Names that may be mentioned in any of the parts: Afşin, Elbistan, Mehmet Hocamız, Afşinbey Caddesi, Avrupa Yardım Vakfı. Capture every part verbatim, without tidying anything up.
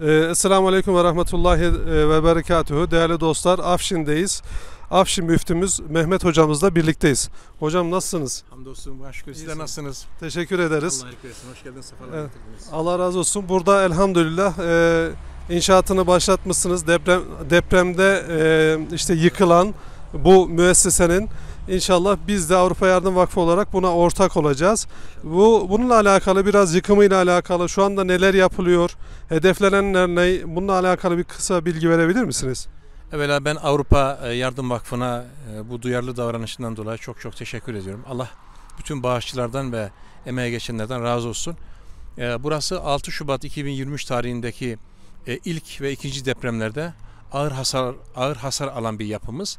Esselamu Aleyküm ve Rahmetullahi ve Berekatuhu. Değerli dostlar, Afşin'deyiz. Afşin müftümüz Mehmet Hocamızla birlikteyiz. Hocam, nasılsınız? Hamdolsun, başka sizler nasılsınız? Teşekkür ederiz. Allah razı olsun. Hoş geldiniz. Sefalar getirdiniz. Allah razı olsun. Burada elhamdülillah e, inşaatını başlatmışsınız. Deprem depremde e, işte yıkılan bu müessesenin. İnşallah biz de Avrupa Yardım Vakfı olarak buna ortak olacağız. Bu bununla alakalı biraz yıkımıyla alakalı şu anda neler yapılıyor? Hedeflenenler ne? Bununla alakalı bir kısa bilgi verebilir misiniz? Evvela ben Avrupa Yardım Vakfı'na bu duyarlı davranışından dolayı çok çok teşekkür ediyorum. Allah bütün bağışçılardan ve emeğe geçenlerden razı olsun. Burası altı Şubat iki bin yirmi üç tarihindeki ilk ve ikinci depremlerde ağır hasar ağır hasar alan bir yapımız.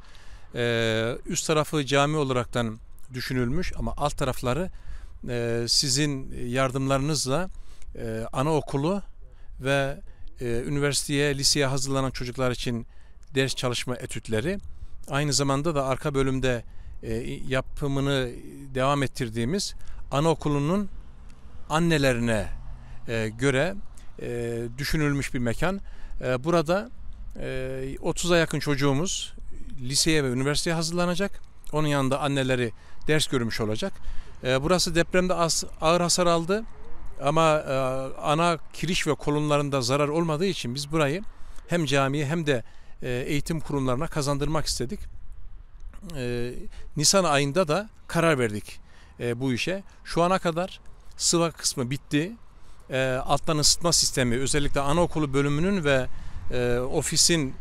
Ee, üst tarafı cami olaraktan düşünülmüş ama alt tarafları e, sizin yardımlarınızla e, anaokulu ve e, üniversiteye, liseye hazırlanan çocuklar için ders çalışma etütleri, aynı zamanda da arka bölümde e, yapımını devam ettirdiğimiz anaokulunun annelerine e, göre e, düşünülmüş bir mekan. E, burada e, otuza yakın çocuğumuz liseye ve üniversiteye hazırlanacak. Onun yanında anneleri ders görmüş olacak. Ee, burası depremde az, ağır hasar aldı ama e, ana kiriş ve kolonlarında zarar olmadığı için biz burayı hem camiye hem de e, eğitim kurumlarına kazandırmak istedik. E, Nisan ayında da karar verdik e, bu işe. Şu ana kadar sıva kısmı bitti. E, alttan ısıtma sistemi, özellikle anaokulu bölümünün ve e, ofisin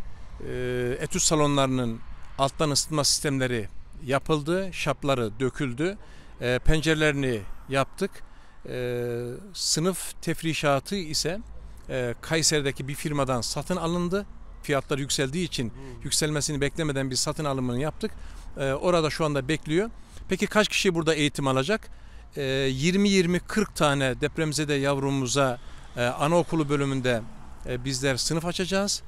etüt salonlarının alttan ısıtma sistemleri yapıldı, şapları döküldü, e, pencerelerini yaptık. E, sınıf tefrişatı ise e, Kayseri'deki bir firmadan satın alındı. Fiyatlar yükseldiği için yükselmesini beklemeden bir satın alımını yaptık. E, orada şu anda bekliyor. Peki kaç kişi burada eğitim alacak? E, yirmi yirmi kırk tane depremzede yavrumuza e, anaokulu bölümünde e, bizler sınıf açacağız.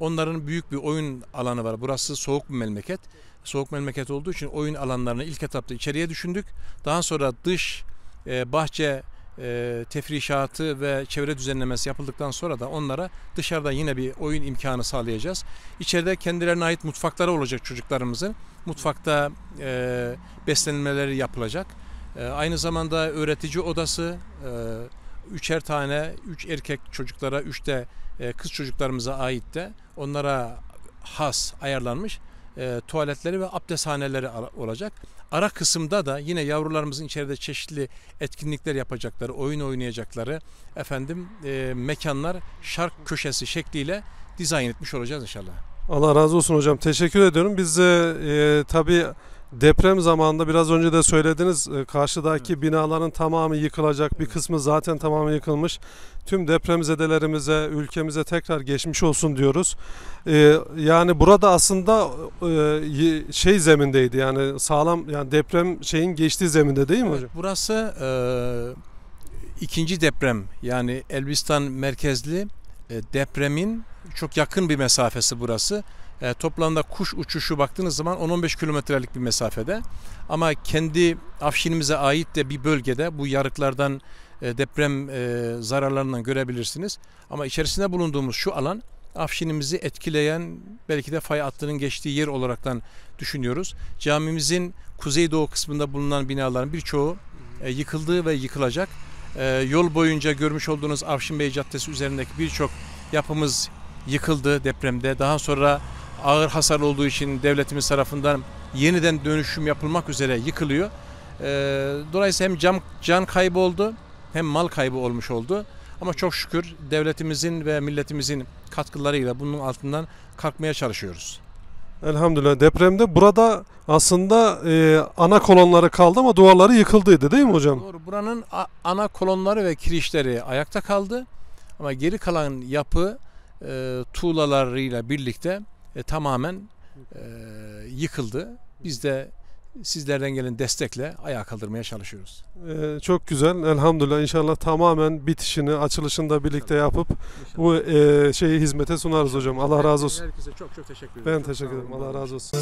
Onların büyük bir oyun alanı var. Burası soğuk bir memleket. Soğuk memleket olduğu için oyun alanlarını ilk etapta içeriye düşündük. Daha sonra dış e, bahçe e, tefrişatı ve çevre düzenlemesi yapıldıktan sonra da onlara dışarıda yine bir oyun imkanı sağlayacağız. İçeride kendilerine ait mutfakları olacak çocuklarımızın. Mutfakta e, beslenmeleri yapılacak. E, aynı zamanda öğretici odası, e, üçer tane, üç erkek çocuklara, üç de kız çocuklarımıza ait de onlara has ayarlanmış e, tuvaletleri ve abdesthaneleri olacak. Ara kısımda da yine yavrularımızın içeride çeşitli etkinlikler yapacakları, oyun oynayacakları efendim e, mekanlar şark köşesi şekliyle dizayn etmiş olacağız inşallah. Allah razı olsun hocam. Teşekkür ediyorum. Biz de e, tabii deprem zamanında biraz önce de söylediniz, karşıdaki evet. Binaların tamamı yıkılacak, bir kısmı zaten tamamı yıkılmış. Tüm depremzedelerimize, ülkemize tekrar geçmiş olsun diyoruz. Ee, yani burada aslında e, şey zemindeydi, yani sağlam, yani deprem şeyin geçtiği zeminde değil mi evet, hocam? Burası e, ikinci deprem, yani Elbistan merkezli e, depremin çok yakın bir mesafesi burası. E, toplamda kuş uçuşu baktığınız zaman on on beş kilometrelik bir mesafede, ama kendi Afşinimize ait de bir bölgede bu yarıklardan e, deprem e, zararlarından görebilirsiniz. Ama içerisinde bulunduğumuz şu alan Afşinimizi etkileyen, belki de fay hattının geçtiği yer olaraktan düşünüyoruz. Camimizin kuzeydoğu kısmında bulunan binaların birçoğu e, yıkıldı ve yıkılacak. E, yol boyunca görmüş olduğunuz Afşinbey Caddesi üzerindeki birçok yapımız yıkıldı depremde. Daha sonra ağır hasar olduğu için devletimiz tarafından yeniden dönüşüm yapılmak üzere yıkılıyor. Ee, dolayısıyla hem can, can kaybı oldu hem mal kaybı olmuş oldu. Ama çok şükür devletimizin ve milletimizin katkılarıyla bunun altından kalkmaya çalışıyoruz. Elhamdülillah. Depremde burada aslında e, ana kolonları kaldı ama duvarları yıkıldıydı değil mi hocam? Doğru. Buranın ana kolonları ve kirişleri ayakta kaldı. Ama geri kalan yapı e, tuğlalarıyla birlikte E, tamamen e, yıkıldı. Biz de sizlerden gelen destekle ayağa kaldırmaya çalışıyoruz. E, çok güzel. Elhamdülillah. İnşallah tamamen bitişini, açılışını da birlikte yapıp İnşallah. bu e, şeyi hizmete sunarız İnşallah. hocam. Allah razı olsun. Herkese çok çok teşekkür ederim. Ben teşekkür ederim. Allah razı olsun.